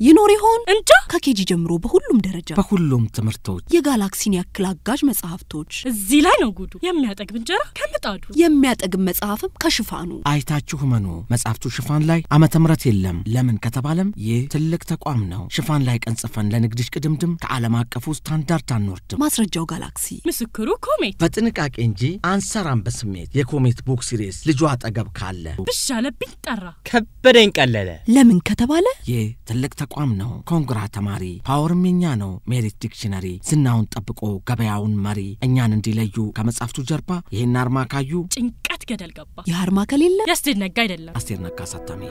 ينوري هون انت كاكيجي جمرو بكلهم درجه بكلهم تمرتوج يغالاكسين ياكلاغاج مصحفتوچ ازي لا نو غودو يمياتق بنجرا كمطادو يمياتق مصحفم كشفانو አይታችሁ መኑ መጻፍቱ ሽፋን ላይ አመተ ምረት የለም ለምን ከተባለም የትልክ ተቋም ነው ሽፋን ላይ ቀንጽፈን ለንግድሽ ቅድምድም ከዓለም አቀፉ ስታንዳርድ አንወርድም ማስረጃው ጋላክሲ ምስክሩ ኮሜት በጥንቃቄ እንጂ አንሰራም በስሜት የኮሜት ቦክ ሲሪስ ልጇ አጠገብ ካለ ብሻለብኝ ጠራ ከበደን ቀለለ ለምን ከተባለ የትልክ ተቋም ነው ኮንግራ ተማሪ ፓወርም የኛ ነው ሜሪት ዲክሽነሪ ዝናውን ጠብቆ ገበያውን ማሪ እኛን እንዲለዩ ከመጻፍቱ ጀርባ ይሄን አርማ ካዩ ጭንቀት ገደል ገባ ያርማ ከሌለ يستير نقا يدلم أستير نقا ساتامي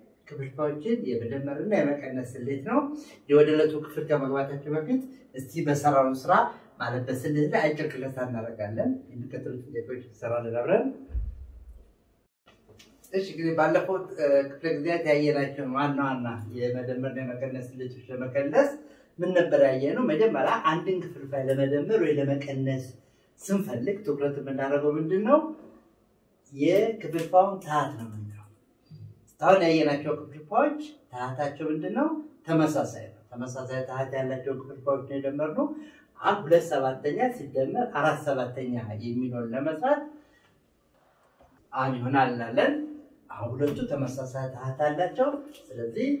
كبرتوجين يبدمرنا ما كنا سليتنا يودلتو كفر كما غباتاتكم بفيت استي بسراو سرا ማለት በስልት አጭር ክለሳ እናረጋለን እንከተሉት ዴቆች ሰራለን አብረን እሺ ግዴ ባለፈው ክፍለ ጊዜያት ያየናቸው ዋናዋና የመደመርና መቀነስ ልጅሽ ለመቀነስ ምን ነበር ያየነው መጀመሪያ አንድን ክፍል ላይ ለመደመር ወይ ለመቀነስ ስንፈልግ ትኩረት የምናደርገው ምንድነው የክፍልፋውን ታታ ነው አሁን ያየናቸው ክፍልፋዎች ታታቸው ምንድነው ተመሳሳይ ታታ ያላቸው ክፍልፋዎች እንደደመርነው 2/7ኛ ሲደመር 4/7ኛ የሚሆን ለመስራት አሁን ይሆናል አለን አሁን ሁለቱ ተመሳሳይ ታታ ያላቸው ስለዚህ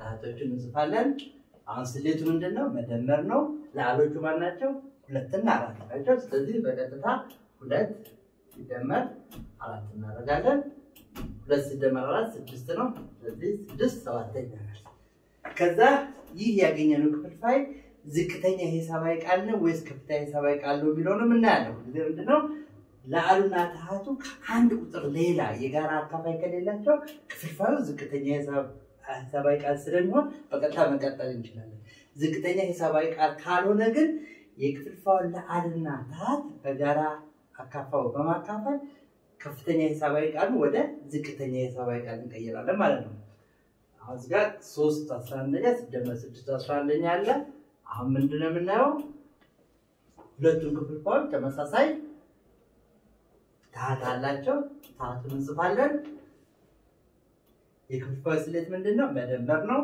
ታታዎችን እንጽፋለን አሁን ስሌቱ ምንድነው መደመር ነው ለአሎቹ ማናቸው 2 እና 4 ናቸው ስለዚህ በቀጥታ 2 ሲደመር 4 እናደርጋለን بس الدمرات ستستنو ستستواتينا كذا يجي ينوك في الفاي زكتين هي سبايك على ويسكتين سبايك على وبيلون من نادو لأنه لا أرونا تهاتو عند قطر ليلة يجارا كفايك ليلة شو في الفاي زكتين هي سبايك على سرنه بقطع مقطع إنشلال زكتين هي سبايك على كارو نجد يكفي الفاي لا أرونا تهات يجارا كفاو بما كفاي كفتني حسابي قال وده زكتني حسابي قال نغيرالنا معناته عزغا 3/11 6/11 ያለ አሁን ምንድነው የምናየው ሁለቱን ክፍልፋዎች ተመሳሳይ ታታ አላቸው ታቱን እንጽፋለን የክፍልፋው ስሌት ምንድነው መደመር ነው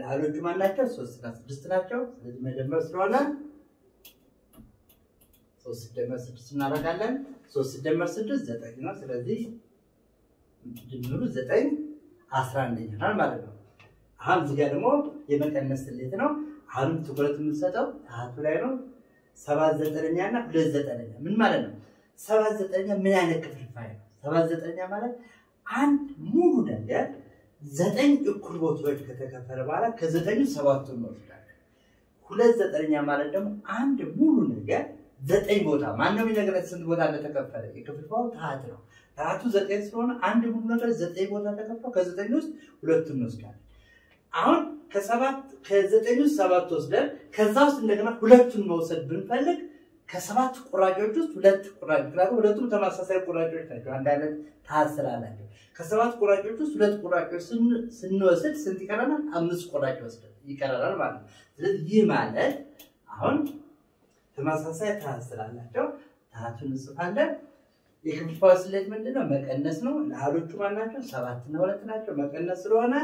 ለአሎቹ ማናቸው 3/6 ናቸው ስለዚህ መደመር ስለሆነ 3/6 እናደርጋለን 3/6 9 ነው ስለዚህ ድምሩ 9 11 ይሆናል ማለት ነው አሁን እዚህ ጋር ደግሞ የመቀነስ ስሌት ነው አሁን ትኩረት የምንሰጠው ታቱ ላይ ነው 79ኛ እና 29ኛ ምን ማለት ነው 79ኛ ምን አይነት ክፍልፋይ ነው 79ኛ ማለት አንድ ሙሉ ነገር 9 እኩል ቦታዎች ከተከፈለ በኋላ ከ9 7 ነው ማለት 29ኛ ማለት ደግሞ አንድ ሙሉ ነገር 9 ቦታ ማንንም ይነገረን ስንት ቦታ ለተከፈለ የክፍልፋው ታታ ነው ታቱ 9 ስለሆነ አንድ ሙሉ ነገር 9 ቦታ ተከፈለ ከ9 ውስጥ ሁለቱን እንወስዳለን አሁን ከ9 ውስጥ 7 ወስደን ከዛ ውስጥ እንደገና ሁለቱን መውሰድ ብንፈልግ ከ7 ቁራጆች ውስጥ ሁለት ቁራጅ ጋር ሁለቱም ተመሳሳይ ቁራጆች ናቸው አንድ አይነት ታስራላችሁ ከ7 ቁራጆች ውስጥ ሁለት ቁራጆች ስንወስድ ስንት ይቀራናል 5 ቁራጆች ወስደን ይቀራናል ማለት ስለዚህ ይህ ማለት አሁን ተመሳሳይ ታስራላችሁ ታቱን እንጽፋለን የክፍልፋው ስሌት ምንድነው መቀነስ ነው ለአሎቹ ማናቸው 7 እና 2 ናቸው መቀነስ ስለሆነ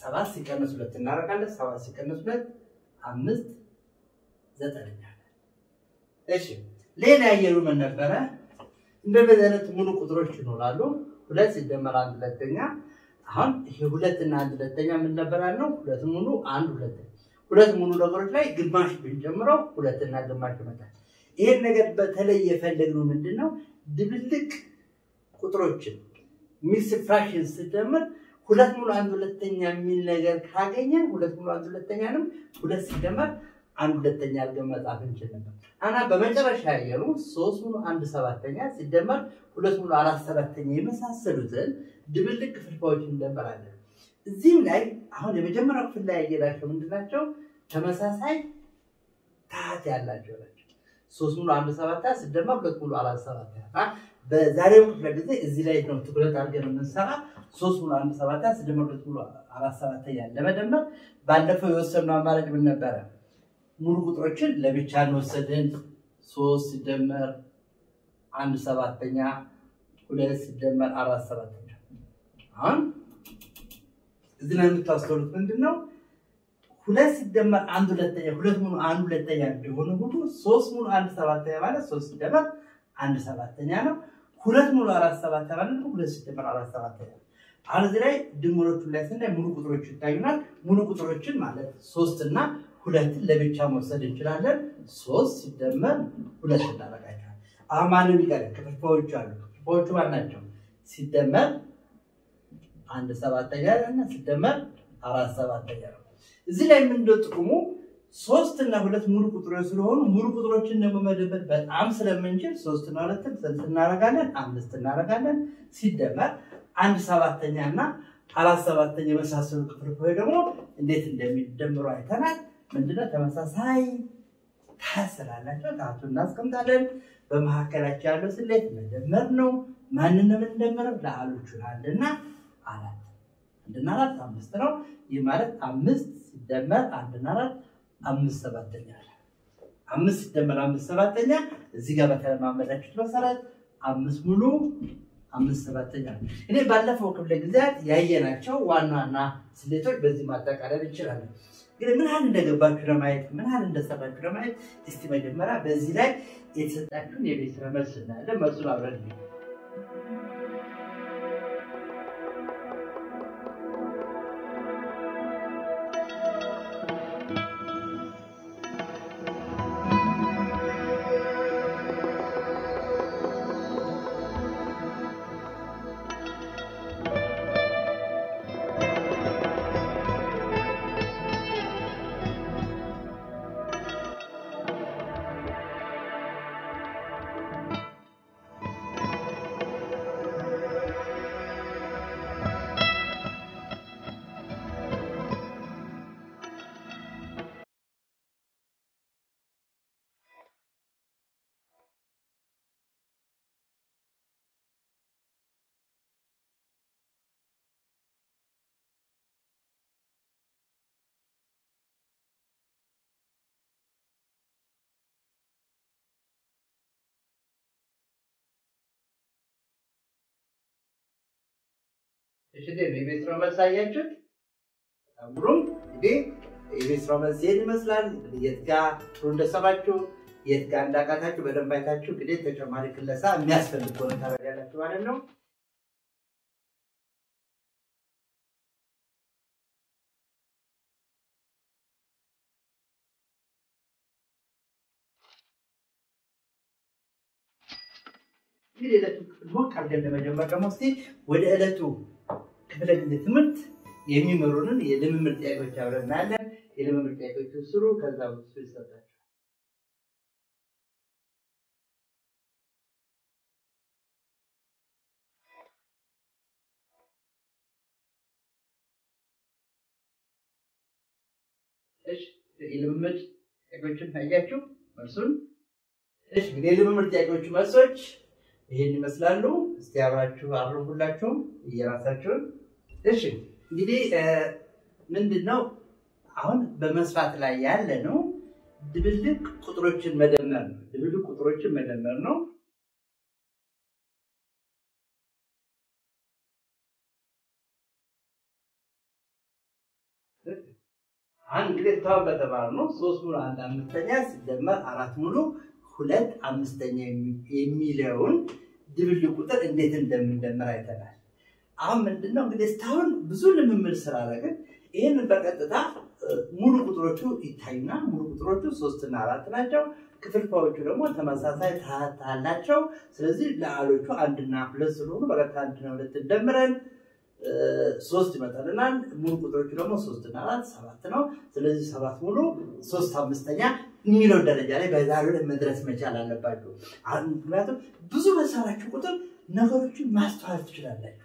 7 ሲቀነስ 2 እናረጋለን 7 ሲቀነስ 2 5 9 እሺ ሌላ ያየሩ ምን ነበረ እንደበደረት ሙሉ ቁጥሮች ይኖራሉ ሁለት ሲደመር አንድ ሁለተኛ አሁን ይሄ ሁለት እና አንድ ሁለተኛ ምን ነበራል ነው ሁለት ሙሉ አንድ ሁለት ሙሉ ነገሮች ላይ ግማሽ ብንጨምረው ሁለት እና ግማሽ ይመጣል ይሄን ነገር በተለይ የፈለግነው ምንድነው ድብልቅ ቁጥሮችን ሚክስ ፍራክሽንስ ሲደመር ሁለት ሙሉ አንድ ሁለተኛ ምን ነገር ካገኘን ሁለት ሙሉ አንድ ሁለተኛንም ሁለት ሲደመር አንድ ሁለተኛ አድርገን መጻፍ እንችላለን አና በመጨረሻ ያየሩ 3 ሙሉ 1 7ኛ ሲደመር 2 ሙሉ 4 7ኛ የመሳሰሉትን ድብልቅ ክፍልፋዎችን እንደበራለን እዚህም ላይ አሁን የመጀመሪያው ክፍል ላይ ያየናቸው ምንድናቸው ተመሳሳይ ታት ያላቸው ናቸው 3 ሙሉ 1 7ኛ ሲደመር 2 ሙሉ 4 7ኛ በዛሬው ክፍል ጊዜ እዚህ ላይ ነው ትኩረት አድርገን እንሰራ 3 ሙሉ 1 7ኛ ሲደመር 2 ሙሉ 4 7ኛ ለመደመር ባለፈው የወሰነው አማራጭ ምን ነበር ሙሉ ቁጥሮችን ለብቻ እንወሰድን 3 ሲደመር 1 7ኛ 2 ሲደመር 4 7ኛ አሁን እዚህ ላይ የምታስተውሉት ምንድነው 2 ሲደመር 1 2ኛ 2 ሙሉ 1 2ኛ እንደሆነ ሁሉ 3 ሙሉ 1 7ኛ ማለት 3 ሲደመር 1 7ኛ ነው 2 ሙሉ 4 7ኛ ማለት 2 ሲደመር 4 7ኛ አሁን እዚህ ላይ ድምሮቹን ላይ ስናይ ሙሉ ቁጥሮች ይታዩናል ሙሉ ቁጥሮችን ማለት 3 እና ሁለትን ለብቻ መውሰድ እንችላለን 3 ሲደመር 2 እናደርጋለን አማንም ይቀር ክፍልፋዎች አሉ ክፍልፋዎቹ ማናቸው ሲደመር 1 7ኛ እና ሲደመር 4 7ኛ ነው እዚህ ላይ ምን እንደጥቁሙ 3 እና 2 ሙሉ ቁጥሮች ስለሆኑ ሙሉ ቁጥሮችን ለመመደብ በጣም ስለምንችል 3 እና 2 ስንት እናደርጋለን 5 እናደርጋለን ሲደመር 1 7ኛ እና 4 7ኛ የመሳሰሉ ክፍልፋዎች ደግሞ እንዴት እንደሚደምሩ አይተናል ምንድነው ተመሳሳይ ታስላላችሁ ታቱና አስቀምጣለን በመሐከላችሁ ያለው ስሌት መደመር ነው ማንንም እንደመረብ ለአሉቹ አንድና አራት አንድና አራት አምስት ነው ይሄ ማለት 5 ሲደመር አንድና አራት 5 7ኛ 5 ሲደመር 5 7ኛ እዚህ ጋር በተለማመዳችሁት መሰረት 5 ሙሉ 5 7ኛ እኔ ባለፈው ክፍለ ጊዜያት ያየናቸው ዋናና ስሌቶች በዚህ ማጠቃለል እንችላለን ግን ምን አለ እንደገባችሁ ለማየት ምን አለ እንደሰራችሁ ለማየት እስቲ መጀመሪያ በዚህ ላይ የተሰጣችሁን የቤት ስራ መልስ እናያለን መልሱን አብረን እሺ ደም የቤት ስራ መልስ አያችሁት አምሩም እንዴ የቤት ስራ መልስ ይመስላል የትጋ ጥሩ እንደሰባችሁ የትጋ እንዳቃታችሁ በደንብ አይታችሁ እንግዲህ ተጨማሪ ክለሳ የሚያስፈልግ ሆነ ታረጋላችሁ ማለት ነው እንግዲህ ለቱ ወቃል እንደመጀመር ደግሞ እስቲ ወደ እለቱ በተለይ ትምህርት የሚመሩንን የልምምድ ጥያቄዎች አብረን እናያለን የልምምድ ጥያቄዎችን ስሩ ከዛ በኋላ ይሰጣል እሺ የልምምድ ጥያቄዎችን ታያችሁ መልሱን እሺ የልምምድ ጥያቄዎች መልሶች ይሄን ይመስላሉ እስቲ አብራችሁ አርሙላችሁ እየራሳችሁ እሺ እንግዲህ ምንድነው አሁን በመስራት ላይ ያለ ነው ድብልቅ ቁጥሮችን መደመር ነው ድብልቅ ቁጥሮችን መደመር ነው አንግሊት ታውበታባል ነው 3 ሙሉ 1 5ኛ ሲደመር 4 ሙሉ 2 5ኛ የሚለውን دبليو كتر اللي تندم من دمرة تناش عم عندنا وقد استهون بزول من مرسالة كده إيه نبغى تدا مورو كترتشو إثاينا مورو كترتشو سوستنا على تناجو كتير فاوتشو ما تمساسات ها تلاجو سلزي لعلوتشو عندنا بلسلون بقى عندنا ولا تدمرن سوست مثلا نان مورو كترتشو ما سوستنا على سبعتنا سلزي سبعت مورو سوست هم مستنيا ميلو درجة على بازارو المدرسة مجالا لبادو عن مثلا بزول مسالة كتر نقولكوا ما استوعبت شلالك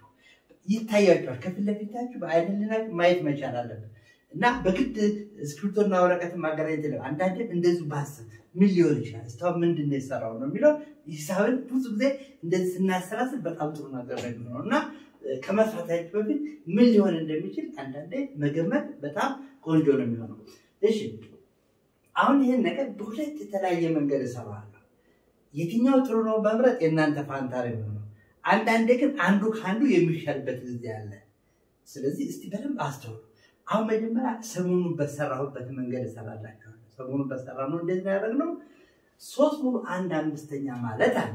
يتأيّر كفيل لبيتها شو بعدين لنا ما يتمشى لنا نح بقيت سكرتور ناورك ما قريت له عندها ده عندها بس مليون شيء استوى من الناس راهون ميلون يساوي بس بده عندها الناس راس بتعطون هذا الرجل نح كم ساعات بقيت مليون عندها ميشيل عندها ده مجمع بتاع كل جورا ميلون ليش؟ عون هنا كدولة تلاقي من غير سبعة يكينيا وترونه بمرت إن أنت فانتاري عندنا لكن عندك هندو يمشي بتزياله. سلزي استبلم أستور. عمل ما سمون بسرعة بتمن جالس على الرجل. سمون بسرعة نودينا رجلهم. صوص مو عندنا مستنيا مالتان.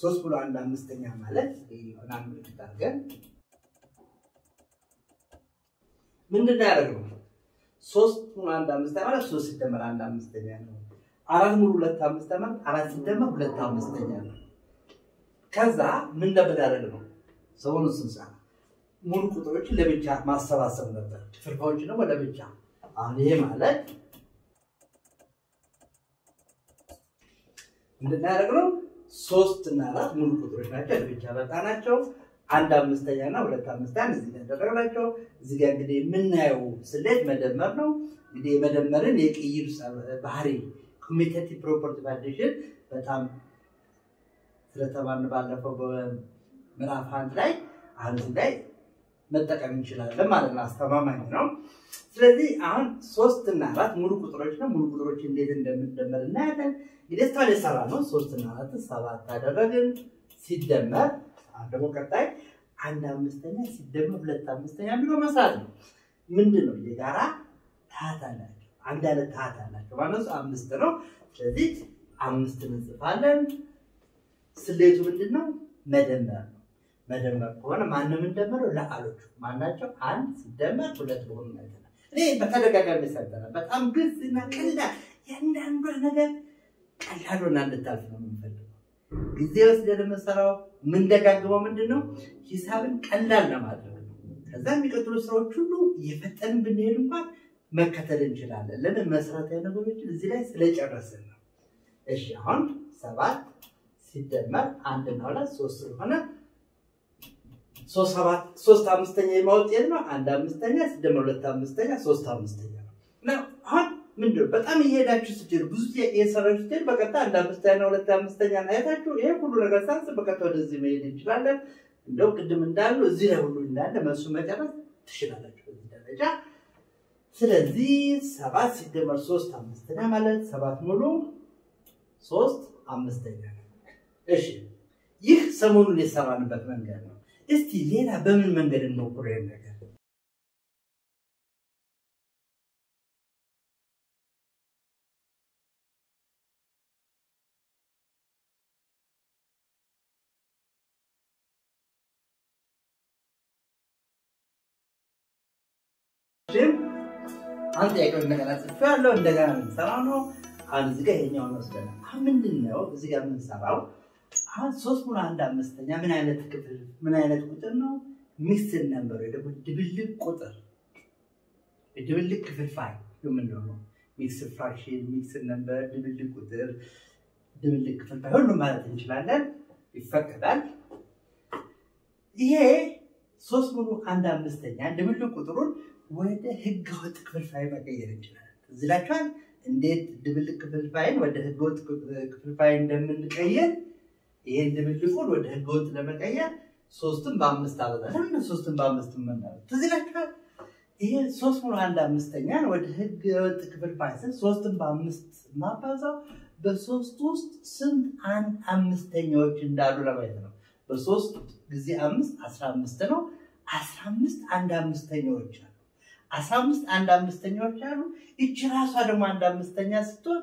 صوص مو عندنا مستنيا مالت. نعمل كتاعه. من ده رجلهم. صوص مو عندنا مستنيا مالت. صوص ستمر عندنا مستنيا. عراس مو ولا تام مستمر. عراس ستمر ولا تام مستنيا. كذا من ده بدارنا، سوون السنسان، مول كتروش لبيتشا ما سوا سمنتر، فرقوشنا ولا بيتشا، عليه مالك، من ده بدارنا، سوست نارا مول كتروشنا كلبيتشا بتاعنا شو، عندنا مستيانا ولا تامستان زين ده رجلا شو، زين كده منه هو سلاد مدام مرنو، كده مدام مرن يك يبص بحري، كميتاتي بروبرتي فانديشن بتاعنا. ስለተባን ባለፈው በምዕራፍ አንድ ላይ መጠቀም እንችላለን ማለት ነው አስተማማኝ ነው ስለዚህ አሁን 3 እና 4 ሙሉ ቁጥሮች ነው ሙሉ ቁጥሮች እንዴት እንደምንደመር እናያለን ይደስታው ለሰራ ነው 3 እና 4 7 አደረግን ሲደመር ደግሞ ቀጣይ 1 5ኛ ሲደመር 2 5ኛ ብሎ መስራት ነው ምንድነው የጋራ ታታ ናቸው አንድ አለ ታታ ናቸው ማለት 5 ነው ስለዚህ 5 እንጽፋለን سليت ولدنا مدمر مدمر كونه ما نم مدمر ولا قالوا ما ناتشو عن مدمر ولا تبون مدمر ليه بتلقى قال مسدنا بتام جزنا كله يعني عندنا نجا قالوا لنا نتعرف من فلو جزيرة سلنا مسرو من دقة جوا مدنو حسابن قلنا ما درنا كذا ميكترو سرو كله يفتن بنيرم بعد ما كترن جلاله لمن مسرته نقول جزيرة سليت عرسنا إيش هون سبعة ሲደመር አንድ ነው ለ 3 ስለሆነ 3 5ኛ የማውጥ የለም አንድ 5ኛ ሲደመር 2 5ኛ 3 5ኛ ነው አሁን ምንድነው በጣም ይሄዳችሁ ስትል ብዙ የሰራችሁ ስትል በቀጣ አንድ 5ኛ 2 5ኛ አይታችሁ ይሄ ሁሉ ነገር ሳንስ በቀጣ ወደዚህ መሄድ እንችላለን እንደው ቅድም እንዳሉ እዚህ ላይ ሁሉ እንዳለ መልሱ መጨረስ ትችላላችሁ በዚህ ደረጃ ስለዚህ 7 ሲደመር 3 5ኛ ማለት 7 ሙሉ 3 5ኛ እሺ ይህ ሰሞኑን የሰራንበት መንገድ ነው እስቲ ሌላ በምን መንገድ እንደቆረ ነገር አንተ የቆየ ነገር አትፈራለሁ እንደገና ሰራው ነው አንዚ ከኛው ነው ስለና ምንድነው እዚህ ጋር ምን ሰራው ها سوست مولان دام مستنيا من عائلة كبير من عائلة كترنا ميكس النمبر هذا هو دبليك كتر دبليك كبير فاي يوم منهم ميكس فراشين ميكس النمبر دبليك كتر دبليك كبير فاي هون ما تنشل عندنا يفك هذا يه سوست مولان دام مستنيا دبليك كترون وده هجوت كبير فاي ما كيرن جلنا زلكان نديت دبليك كبير فاي وده هجوت كبير فاي ندمن كير ይሄን እንደምልቆል ወደ ህጎት ለመቀየር 3ን በ5 አበዛለን 3ን በ5 መናል ትዝላችኋል ይሄ 3 ሙሉ 1/5ኛ ወደ ህጎት ክፍል ፋይሰን 3ን በ5 ማባዛው በ3 ውስጥ ስንት 1/5ኛዎች እንዳሉ ለማየት ነው በ3 ጊዜ 5 15 ነው 15 1/5ኛዎች አሉ 15 1/5ኛዎች አሉ እቺ ራሷ ደግሞ 1/5ኛ ስትሆን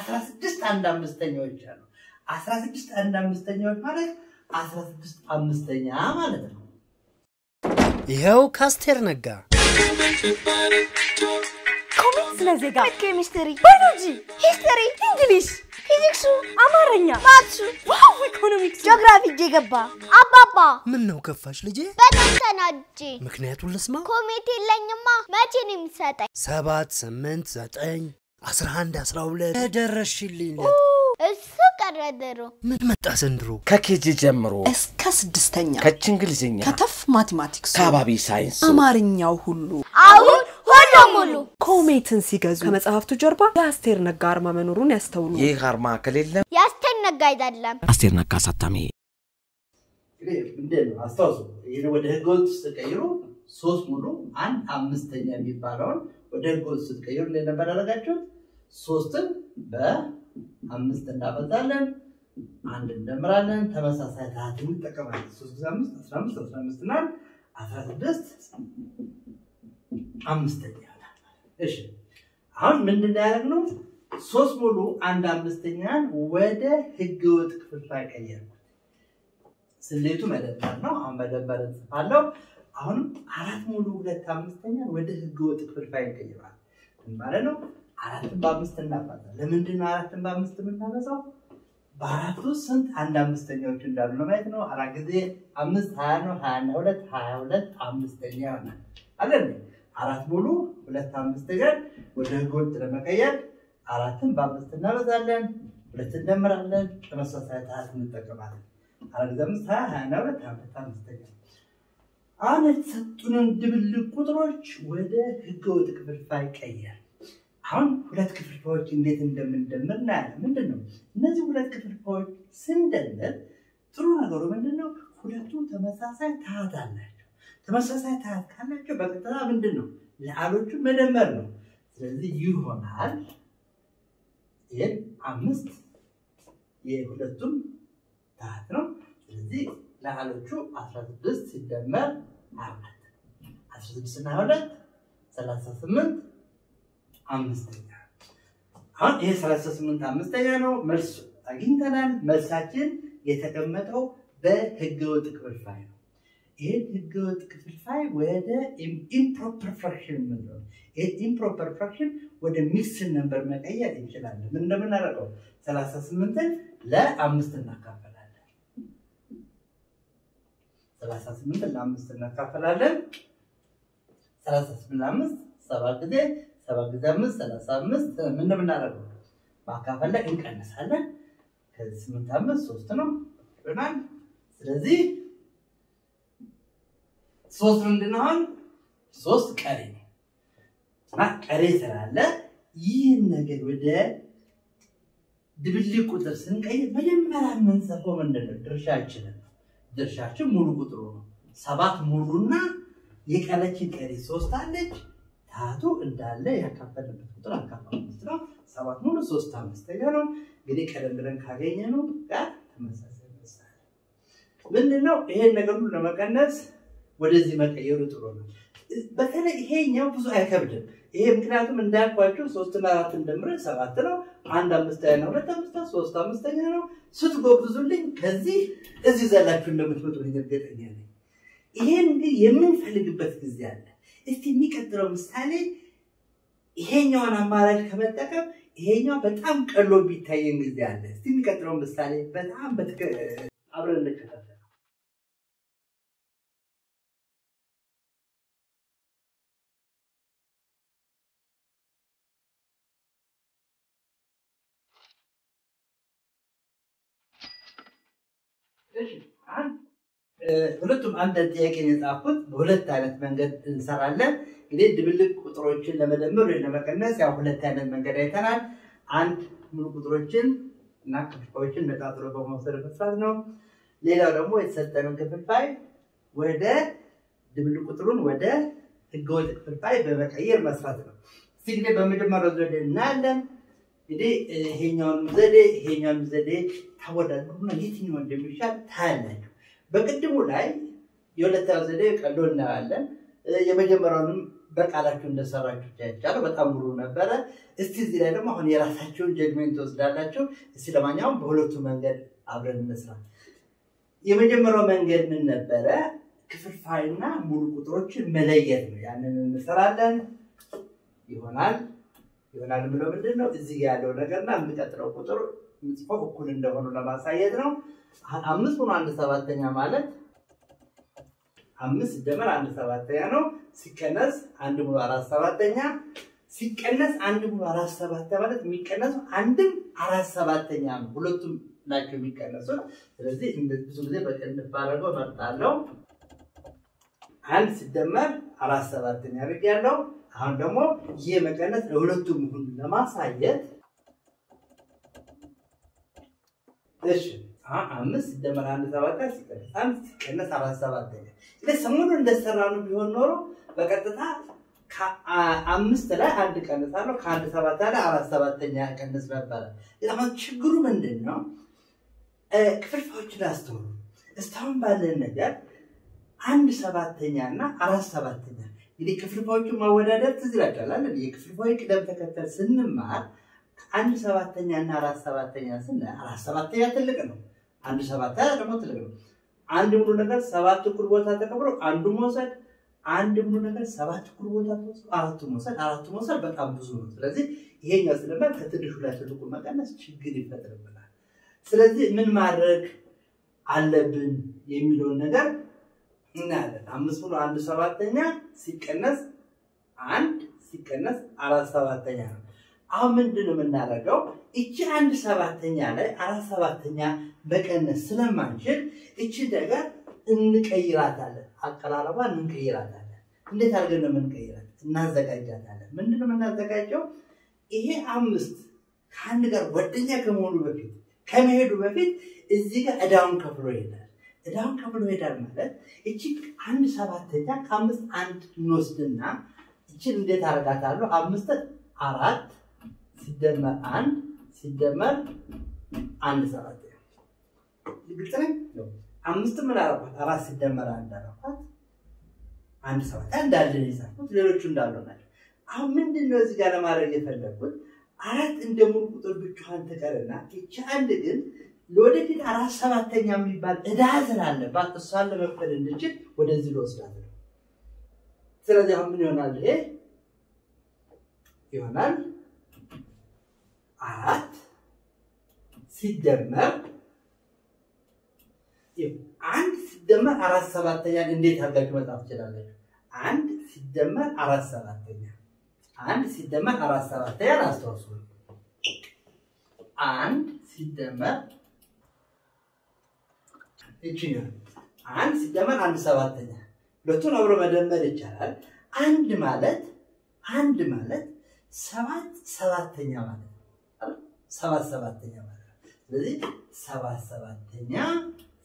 16 1/5ኛዎች አሉ 16 1/5ኛዎች ማለት 15ኛ ማለት ነው ይሄው ካስተር ነጋ ኮሚክስ ለዜጋ ኬሚስትሪ ባዮሎጂ ሂስትሪ እንግሊሽ ፊዚክሱ አማርኛ ማትሱ ዋው ኢኮኖሚክስ ጂኦግራፊ ጀገባ አባባ ምን ነው ከፋሽ ልጄ በጣም ተናጄ ምክንያቱን ልስማ ኮሚቴ ለኝማ ማቼ ነው የሚሰጠኝ 7 8 9 11 12 ተደረሽልኝ Kadro. Mata sendro. Kakeji jemro. Eskas distanya. Kachinglizinya. Kataf mathematics. Kababi science. Amarinyau hulu. Awul hulu. Kometin sigazu. Kametzaf tu jorba. Yaster nagar ma menurun yastawlu. Yegar ma kalilla. Yaster nagay dallam. Yaster nakasatami. Benden astazu. Yine wadehgol sekayiru. Sos mulu an amstenya bi balon. Wadehgol sekayiru ne nabarala gacho. Sostan ba. Amnesty Nabazalan and Demranan, Tabasa said that we take a man, Susams, Sams, of Amsterdam, as a dust Amsterdam. I'm Mendenagno, Sosmulu, and Amsterdam, whether he good could like a year. Silly to Medanano, and by the balance of Palo, on Aratmulu let Amsterdam, whether he good could like a year. And Marano. Arat babamisten napada. Lemon din arat babamisten napada. Baratu sent andamisten yokun darno meytno. Aragide amist haano haana olet amisten yana. Aleni arat bolu olet amisten yar. Olet gold tremakayar. Aratin babamisten napada len. Oletin demra len. Tamasasayat aratın takamada. Aragide amist haana olet amisten yar. Anet tunun dibli kudroç wede hikod kibir faykayar. How would that give report in getting them in the Mernan? Mendeno, Nazi would that give report send them through another Mendeno, who let two Tamasasa Tadan. Tamasasa Tadan, but the Mendeno, La Arutu Medamerno. There's the Yuhonad. Yet, Amist Yehudatum Tatrum, the La Arutu, after the dust in the Mer, Amet. After the Senaulet, Salasassament. Amsterdam. How is assessment Amsterdam? Mersu Agintanan, Mersachin, yet a metal, there he good qualifier. It he good qualifier whether in improper fraction. It improper fraction with a missing number metayer in Chiland. Mendamanarago. Salassessment, la Amsterdam Capalade. Salassessment, Amsterdam Capalade. Salassessment, Savagade. سبعتامس سلاسامس منا منارو باقا فلا إنك أنا سهلا كسمنتامس سوستنام رنان سلزي سوست رندنان سوست كاري ما كاري سهلا ينقل وده دبلي كتر سن كاي ما يمرع من سفوا من درشاش مورو كترو سبعت مورنا يكالك كاري سوستانك Tato and Dale have happened to Rakapa. Savat no so stamps. They are very Calandran Kagayano, that Tamasas. When they know a Nagamacanas, what is the Macayo to Roma? But then he knew I have it. Him Kratum and that quite true, so Stamarat and Demra, Savatano, and Amsterdam, so Stamstano, so to go to Zulin, Kazi, as is a life fundamental to him again. Ian the Yemen Felipe Pesquizian. If you make a drum sally, hang on a marriage cabetaca, hang up at Uncle Lobby tying with the other. Still make a drum sally, but I'm but I'll ሁለቱም አንድ ጥያቄ የጻፉት በሁለት አይነት መንገድ እንሰራለን እንግዲህ ድብልቅ ቁጥሮችን ለመደመር እና ለመቀነስ ያው ሁለት አይነት መንገድ አይተናል አንድ ሙሉ ቁጥሮችን እና ክፍሎችን ነጣጥሮ በመውሰድ መስራት ነው ሌላው ደግሞ የተሰጠነውን ክፍልፋይ ወደ ድብልቅ ቁጥሩን ወደ ህገወጥ ክፍልፋይ በመቀየር መስራት ነው ሲግኔ በመጀመሪያ ዘዴ እናያለን እንግዲህ ይሄኛውን ዘዴ ታወዳድሩና የትኛው እንደሚሻል ታያላችሁ በቅድሙ ላይ የሁለተኛው ዘዴ ቀሎና አለ የመጀመሪያውንም በቃላችሁ እንደሰራችሁ ያቻለ በጣም ሙሉ ነበር እስቲ እዚህ ላይ ደግሞ አሁን የራሳችሁን ጀጅመንት ወስዳላችሁ እስቲ ለማንኛውም በሁለቱ መንገድ አብረን እንስራ የመጀመሪያው መንገድ ምን ነበረ ክፍልፋይና ሙሉ ቁጥሮችን መለየት ነው ያንን እንሰራለን ይሆናል ብሎ ምንድነው እዚህ ያለው ነገርና የሚቀጥለው ቁጥር ንጽፈው እኩል እንደሆነ ለማሳየት ነው 5 ሆኖ 1/7ኛ ማለት 5 ደመር 1/7ኛ ነው ሲቀነስ 1/4/7ኛ ሲቀነስ 1/4/7 ማለት የሚቀነሱ 1/4/7ኛ ነው ሁለቱም ናቸው የሚቀነሱት ስለዚህ ብዙ ጊዜ በቀንፍ ባረጋው መጣለው 1 ሲደመር 4/7ኛ ያርጋለው አሁን ደግሞ የመቀነስ ለሁለቱም ሁሉ ለማሳየት እሺ አምስት ደመር 1/7 ሲቀነስ 1/4/7 ለሰሙኑ እንደሰራነው ቢሆን ኖሮ በቀጥታ ከ5 ላይ 1 ቀንሳለሁ ከ1/7 ላይ 4/7ኛ ቀንስ ነበር ይላል ችግሩ ምንድነው ክፍልፋዮችን አስተውሉ እስካሁን ባለን ነገር 1/7ኛና 4/7ኛ ይሄ ክፍልፋዮችን ማወዳደር ትዝላችኋል አይደል የክፍልፋይ ቅደም ተከተል ስንማር 1/7ኛ እና 4/7ኛ ስንል 4/7ኛ ትልቅ ነው 1/7 ደግሞ ትልቅ ነው አንድ ሙሉ ነገር 7 እኩል ቦታ ተቀብሎ አንዱ መውሰድ አንድ ሙሉ ነገር 7 እኩል ቦታ ተወስዶ አራቱ መውሰድ በጣም ብዙ ነው ስለዚህ ይሄኛው ስለማን ከትንሹ ላይ ትልቁ መቀነስ ችግር ይፈጥርብናል ስለዚህ ምን ማድረግ አለብን የሚለው ነገር እናለን 5 ሙሉ 1/7ኛ ሲቀነስ 1 ሲቀነስ 4/7ኛ ነው አሁን ምንድነው እናደርገው እቺ 1/7ኛ ላይ 4/7ኛ መቀነስ ስለማንችል እቺ ነገር እንቀይራታለን አቀራረባን እንቀይራታለን እንዴት አድርገን ነው እንቀይራታለን እናዘጋጃታለን ምንድነው እናዘጋጀው ይሄ 5 ከአንድ ጋር ወደኛ ከመሄዱ በፊት እዚህ ጋር እዳውን ከፍሎ ይሄዳል ማለት እቺ 1/7ኛ ከ5 አንድ እንወስድና እቺ እንዴት አደርጋታለሁ 5 4 ሲደመር 1 ሲደመር 1/7 ግልጽ ነው 5 ምን አረፋት 4 ሲደመር 1 አረፋት 1/7 እንዳለ ይዛኩት ሌሎቹ እንዳሉ ናቸው አሁን ምንድነው እዚህ ጋር ለማድረግ የፈለኩት 4 እንደሙሉ ቁጥር ብቻዋን ተቀርና እቺ አንድ ግን ለወደፊት 4/7ኛ የሚባል እዳዝን አለባት እሷን ለመክፈል እንድችል ወደዚህ ልወስዳት ስለዚህ አሁን ምን ይሆናል ይሄ ይሆናል 4 ሲደመር አንድ ሲደመር 4/7ኛ እንዴት አድርጋችሁ መጻፍ ትችላላችሁ አንድ ሲደመር 4/7ኛ አስተውሱ አንድ ሲደመር 1/7ኛ ሁለቱን አብሮ መደመር ይቻላል አንድ ማለት 7/7ኛ ማለት አይደል 7/7ኛ ማለት ስለዚህ 7/7ኛ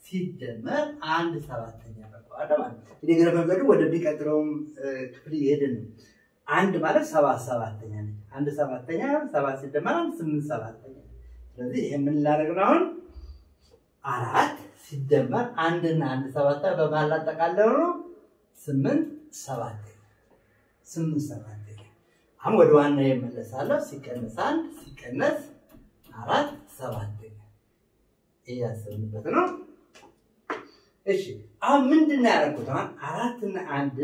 ሲደመር 1/7ኛ ተቋደማ እንግዲህ ረበበዱ ወደሚቀጥለው ክፍል ይሄድን አንድ ማለት 7/7ኛ ነው 1/7ኛ 7 ሲደመር 8/7ኛ ስለዚህ ይሄ ምን ላደርግ ነው 4 ሲደመር 1 እና 1/7 በማላጠቃለሉ 8/7 አሁን ወደ ዋናው ይመለሳል ሲቀነስ 1 ሲቀነስ 4/7 እያሰብንበት ነው እሺ አሁን ምንድነው ያደረኩት 4 እና 1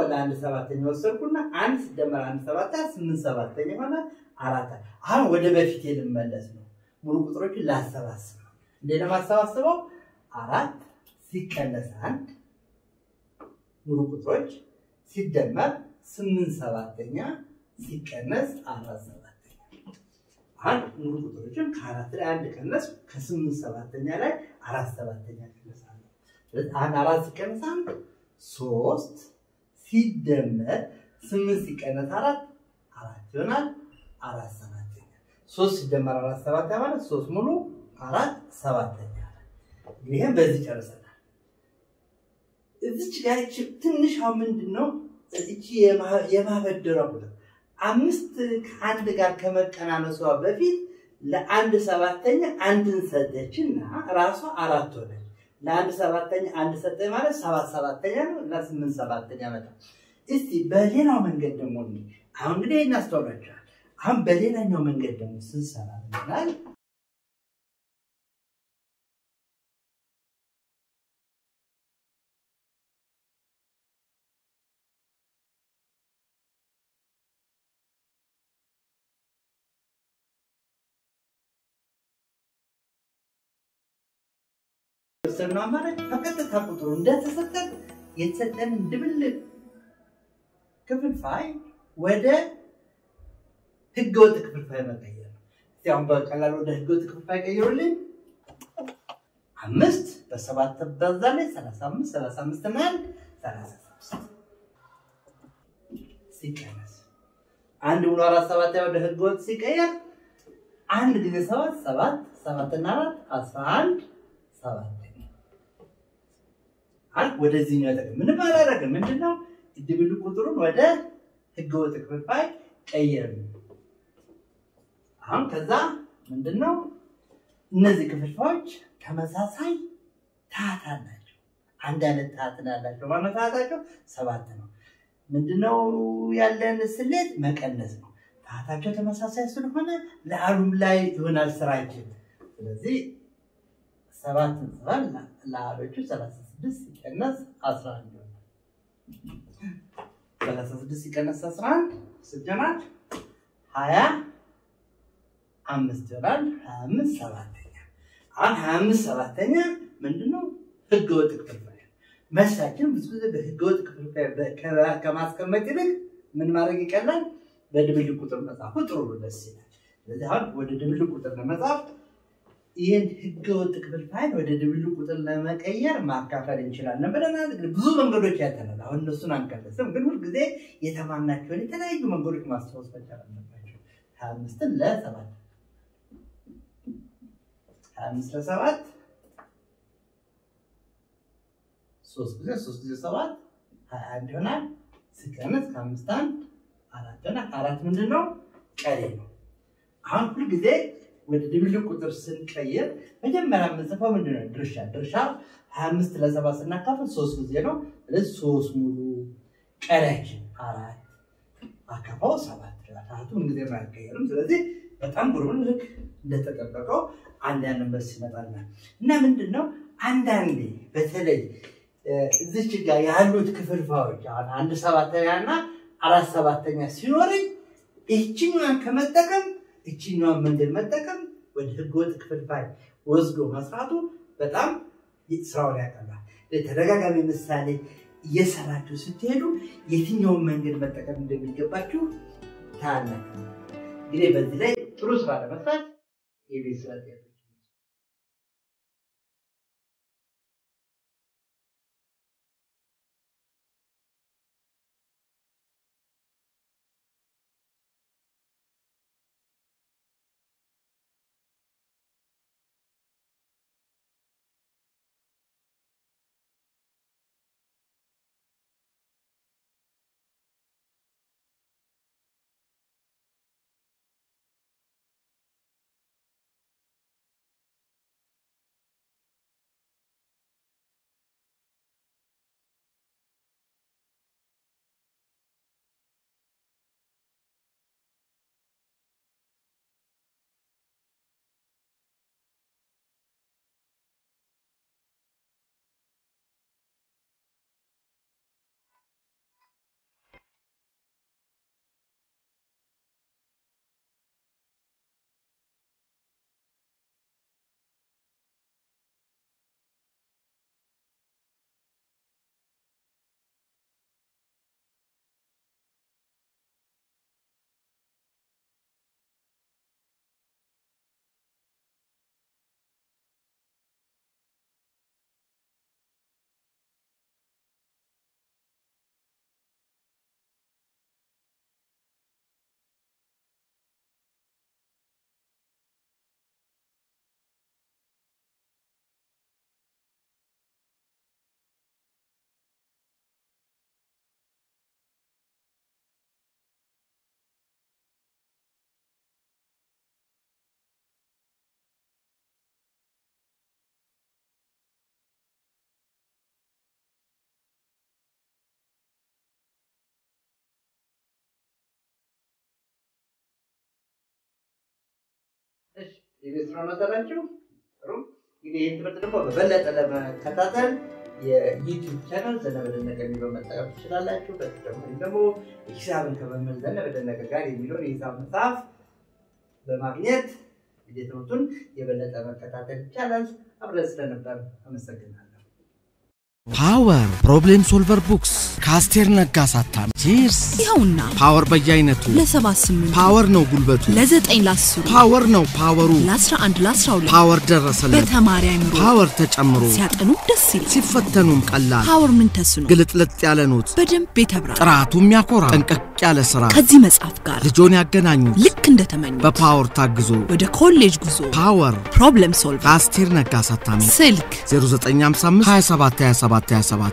ወደ 1/7ኛ ወሰድኩና 1 ሲደመር 1/7 8/7 ይሆነ 4 አሁን ወደ በፊት ልመለስ ነው ሙሉ ቁጥሮችን ላሰባስብ እንዴት ለማሰባስበው 4 ሲቀነስ 1 ሙሉ ቁጥሮች ሲደመር 8/7ኛ ሲቀነስ 4/7ኛ አሁን ሙሉ ቁጥሮችን ከ4 ላይ 1 ቀነስ ከ8/7ኛ ላይ 4/7ኛ ቀነሳለሁ ስለዚህ 4 ሲቀነስ 1 3 ሲደመር 8 ሲቀነስ 4 ይሆናል 4/7ኛ 3 ሲደመር 4/7 ማለት 3 ሙሉ 4/7ኛ ይሄን በዚህ ጨርሰናል እዚህ ጋር ትንሽ አሁን ምንድነው እዚህ የማበደረው ቁጥር 5 ከአንድ ጋር ከመቀናነሷ በፊት ለ1/7ኛ 1ን ሰጠችና ራሱ 4 ሆነች ለ1/7ኛ 1 ሰጠች ማለት 7/7ኛ ነው እና 8/7ኛ ማለት እስቲ በሌላው መንገድ ደግሞ አሁን እንግዲህ እናስተውላችኋል አሁን በሌላኛው መንገድ ደግሞ ስንሰራ ማለት سنعمل فقط تحققوا عندها تسدد يتسدد دبل كفل فاي وده هجوت كفل فاي ما غير تيام بقى قال له ده هجوت كفل فاي غير لي خمس بسبعه بذلي 35 تمام 35 سيكنس عند ونورا 7 وده هجوت سيكير عند دي 7 نار 11 7 عارف ودزين هذا من بالارك من دنا الدبل قطرون وده هجوت كفل فاي قيرن عم كذا من دنا نزي كفل فاي تمساساي تاتناچو عندنا تاتناچو ما تاتناچو سبات ነው ምንድነው ያለን ስሌት መቀነስ ነው ታታቸው ተመሳሳይ ስለሆነ ለአሩም ላይ ይሆናል ስራችን ስለዚህ ሰባት ዘላ ለአሮቹ 36 ይቀነስ 11 ነው 36 ይቀነስ 11 ስጀማል 20 አምስት ይሆናል 25 ሰባተኛ አሁን 25 ሰባተኛ ምንድነው ህገወጥ ክፍልፋይ መስራችን ብዙ ጊዜ በህገወጥ ክፍልፋይ ከማስቀመጥ ይልቅ ምን ማድረግ ይቀላል በድብልቅ ቁጥር መጻፍ ጥሩ ደስ ይላል ስለዚህ አሁን ወደ ድብልቅ ቁጥር ለመጻፍ ይሄን ህገወጥ ክፍልፋይ ወደ ድብልቅ ቁጥር ለመቀየር ማካፈል እንችላለን በለናል ብዙ መንገዶች ያተናል አሁን እነሱን አንቀጥልም ግን ሁሉ ጊዜ የተማማናቸውን የተለያዩ መንገዶች ማስተዋወቅ ተቻለባቸው 25 ለ7 25 ለ7 3 ጊዜ 7 21 ይሆናል ሲቀነስ ከ5 4 እና 4 ምንድነው ቀሪ ነው አሁን ሁሉ ጊዜ ወደ ድብልቅ ቁጥር ስንቀየር መጀመሪያ የምንጽፈው ምንድነው ድርሻ 25 ለ7 ስናካፍል 3 ጊዜ ነው ስለዚህ 3 ሙሉ ቀሪያችን 4 አካፋው 7 አራቱ ምን ጊዜ ማይቀየርም ስለዚህ በጣም ጉሩን ልክ እንደተጠበቀው አንዳንድ በስ ይመጣልና እና ምንድነው አንዳንድ በተለይ እዚች ጋር ያሉት ክፍልፋዮች አንድ ሰባተኛና አራት ሰባተኛ ሲኖር እቺኛን ከመጠቀም እቺኛን መንደል መጠቀም ወደ ህገወጥ ክፍልፋይ ወስዶ መስራቱ በጣም ይስራው ያቀላል ለተደጋጋሚ ምሳሌ እየሰራችሁ ስትሄዱ የትኛውን መንገድ መጠቀም እንደሚገባችሁ ታላችሁ ግሬ በዚህ ላይ ጥሩ ስራ ለመስራት ይብዛት يبيسرون مثلاً روم يبي ينتبه تنبه ببلت على كتاتل يوتيوب قناة زنا بدنا كمية من التعب شلالة شو بس تمو حساب كمان زنا بدنا كجاري مليون حساب مصاف بماغنيت ቪዲዮቱን የበለጠ መከታተል ቻለንጅ አብረን ስለነበር አመሰግናለሁ። ፓወር ፕሮብሌም ሶልቨር ቡክስ ካስቴር ነጋ ሳታም ቺርስ ይሁንና ፓወር በየአይነቱ ለ78 ፓወር ነው ጉልበቱ ለ9 ለ10 ፓወር ነው ፓወሩ ለ11 ለ12 ፓወር ደረሰለ በተማሪ አይምሮ ፓወር ተጨምሮ ሲያጠኑ ደስ ይል ሲፈተኑም ቀላል ፓወር ምን ተስኖ ግልጥልጥ ያለ ኖት በደንብ ቤተብራ ጥራቱም ያኮራ ጠንቀቅ ያለ ስራ ከዚህ መጽሐፍ ጋር ልጆን ያገናኙ ልክ እንደተመኙ በፓወር ታግዞ ወደ ኮሌጅ ጉዞ ፓወር ፕሮብሌም ሶልቨር ካስቴር ነጋ ሳታም ስልክ 0955 27 27